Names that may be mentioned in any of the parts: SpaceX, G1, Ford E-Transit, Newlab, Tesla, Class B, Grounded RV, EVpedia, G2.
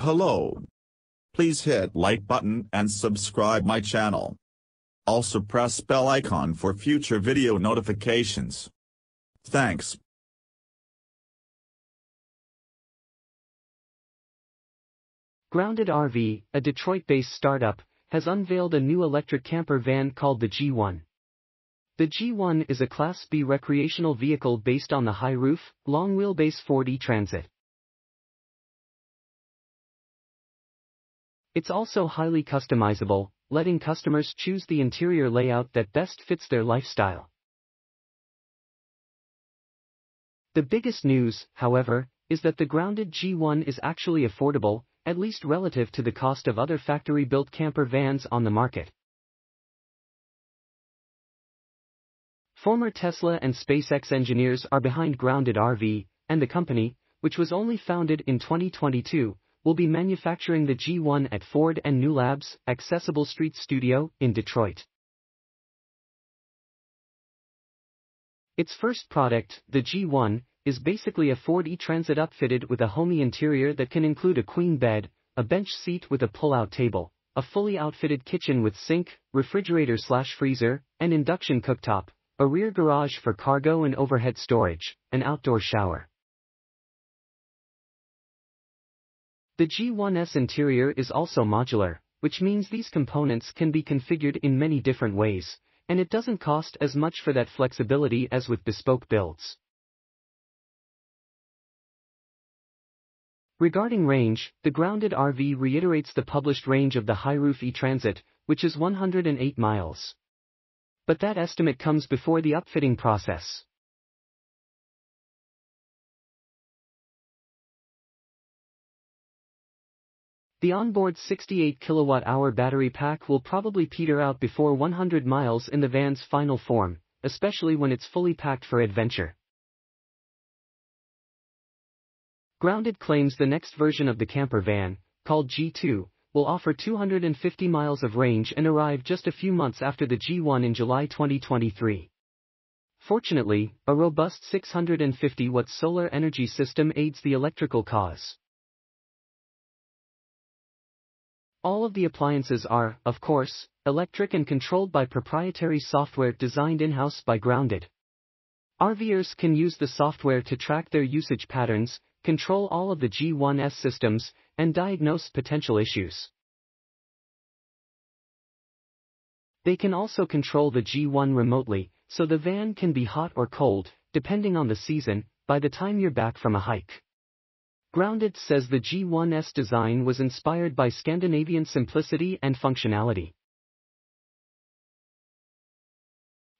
Hello. Please hit like button and subscribe my channel. Also press bell icon for future video notifications. Thanks. Grounded RV, a Detroit-based startup, has unveiled a new electric camper van called the G1. The G1 is a Class B recreational vehicle based on the high-roof, long-wheelbase Ford E-Transit. It's also highly customizable, letting customers choose the interior layout that best fits their lifestyle. The biggest news, however, is that the Grounded G1 is actually affordable, at least relative to the cost of other factory-built camper vans on the market. Former Tesla and SpaceX engineers are behind Grounded RV, and the company, which was only founded in 2022, will be manufacturing the G1 at Ford and New Labs' Accessible Street Studio in Detroit. Its first product, the G1, is basically a Ford E-Transit upfitted with a homey interior that can include a queen bed, a bench seat with a pull-out table, a fully outfitted kitchen with sink, refrigerator/freezer, an induction cooktop, a rear garage for cargo and overhead storage, an outdoor shower. The G1's interior is also modular, which means these components can be configured in many different ways, and it doesn't cost as much for that flexibility as with bespoke builds. Regarding range, the Grounded RV reiterates the published range of the high-roof E-Transit, which is 108 miles. But that estimate comes before the upfitting process. The onboard 68 kilowatt-hour battery pack will probably peter out before 100 miles in the van's final form, especially when it's fully packed for adventure. Grounded claims the next version of the camper van, called G2, will offer 250 miles of range and arrive just a few months after the G1 in July 2023. Fortunately, a robust 650-watt solar energy system aids the electrical cause. All of the appliances are, of course, electric and controlled by proprietary software designed in-house by Grounded. RVers can use the software to track their usage patterns, control all of the G1's systems, and diagnose potential issues. They can also control the G1 remotely, so the van can be hot or cold, depending on the season, by the time you're back from a hike. Grounded says the G1's design was inspired by Scandinavian simplicity and functionality.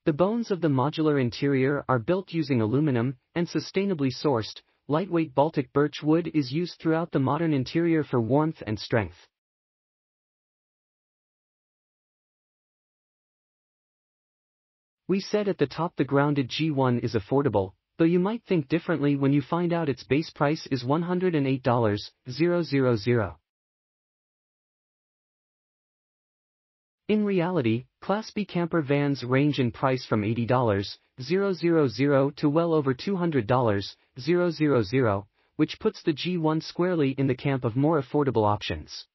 The bones of the modular interior are built using aluminum and sustainably sourced. Lightweight Baltic birch wood is used throughout the modern interior for warmth and strength. We said at the top the Grounded G1 is affordable, though you might think differently when you find out its base price is $108,000. In reality, Class B camper vans range in price from $80,000 to well over $200,000, which puts the G1 squarely in the camp of more affordable options.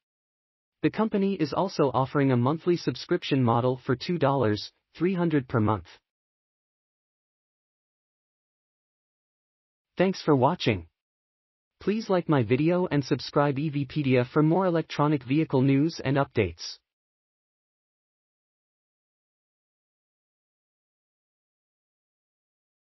The company is also offering a monthly subscription model for $2,300 per month. Thanks for watching. Please like my video and subscribe EVpedia for more electronic vehicle news and updates.